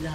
blood.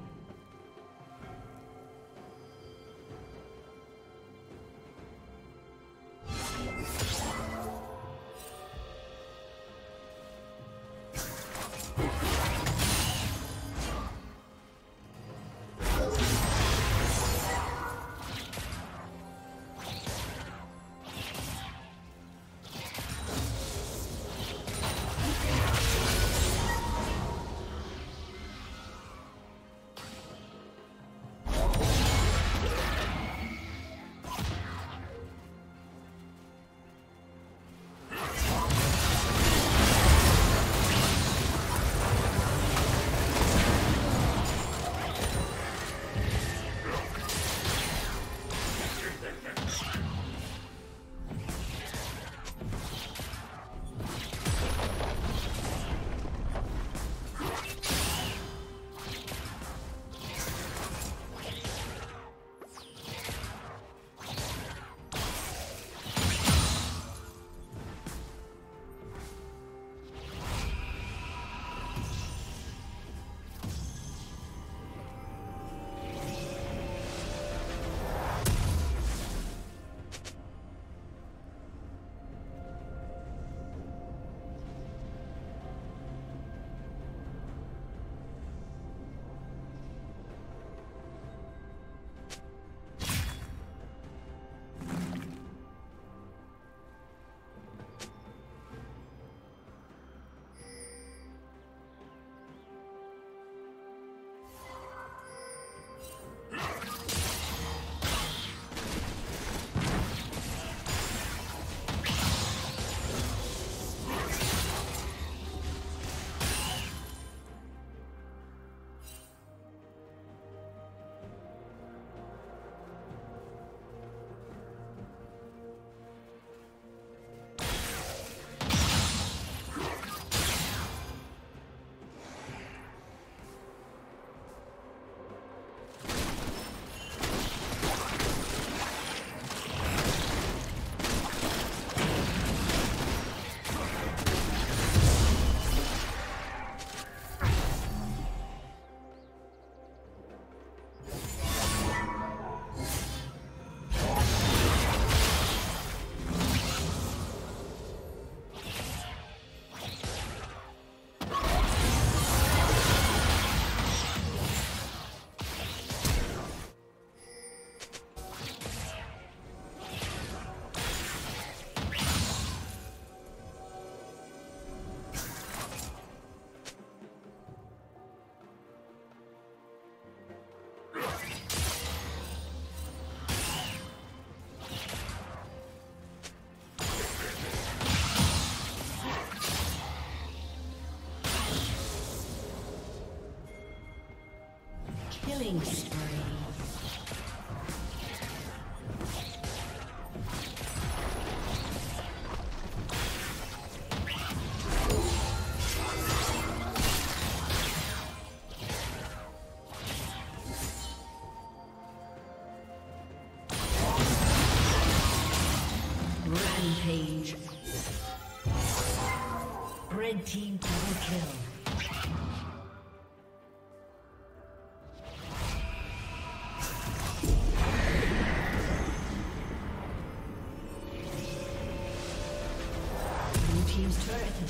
Killing spree.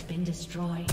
Been destroyed.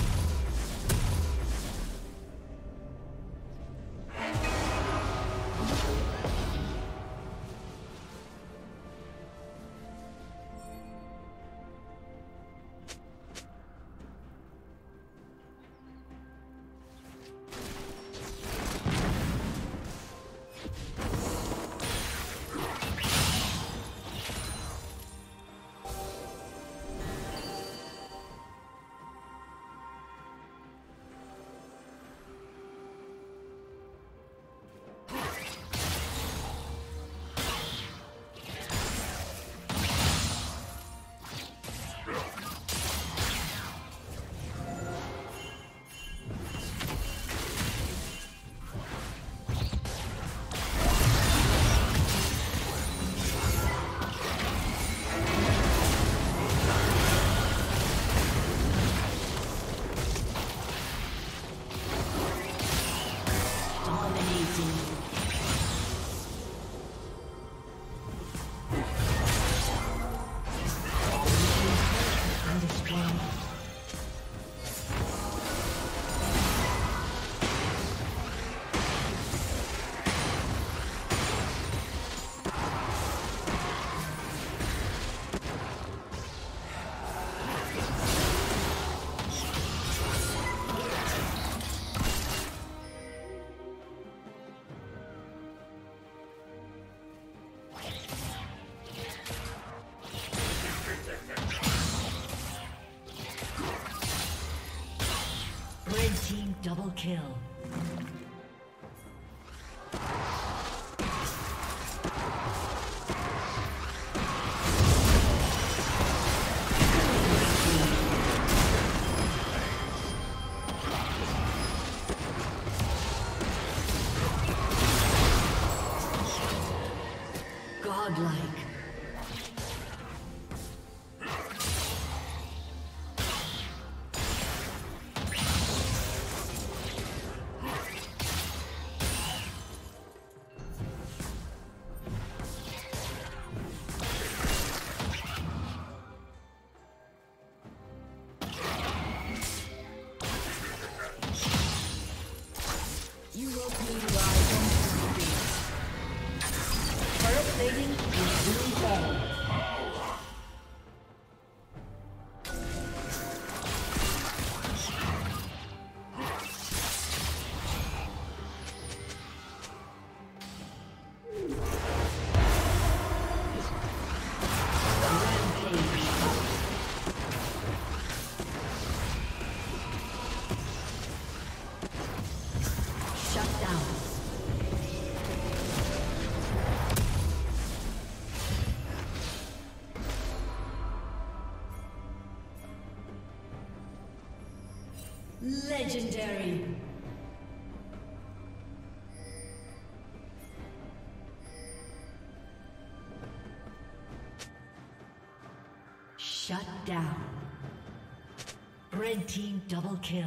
Double kill. Legendary. Shut down. Red team double kill.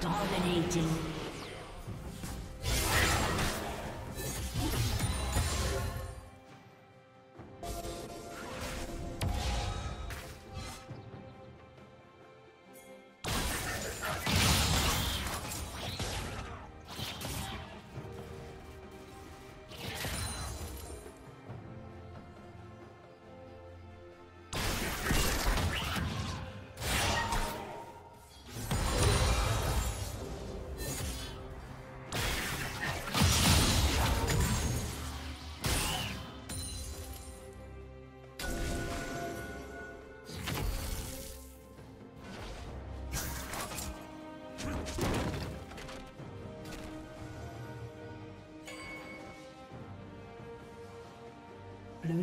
Dominating. Blue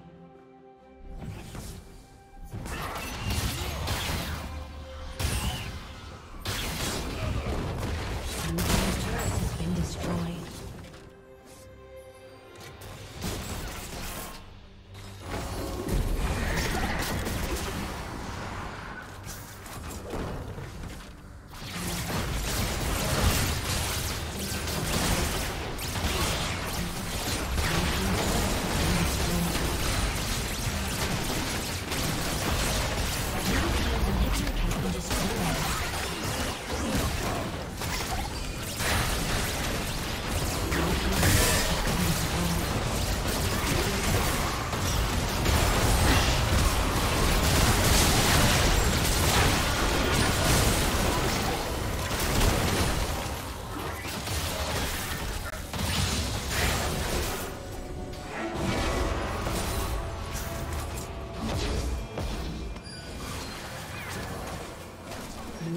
turret has been destroyed.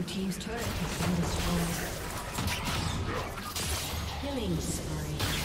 Team's turret has been destroyed. Killing spree.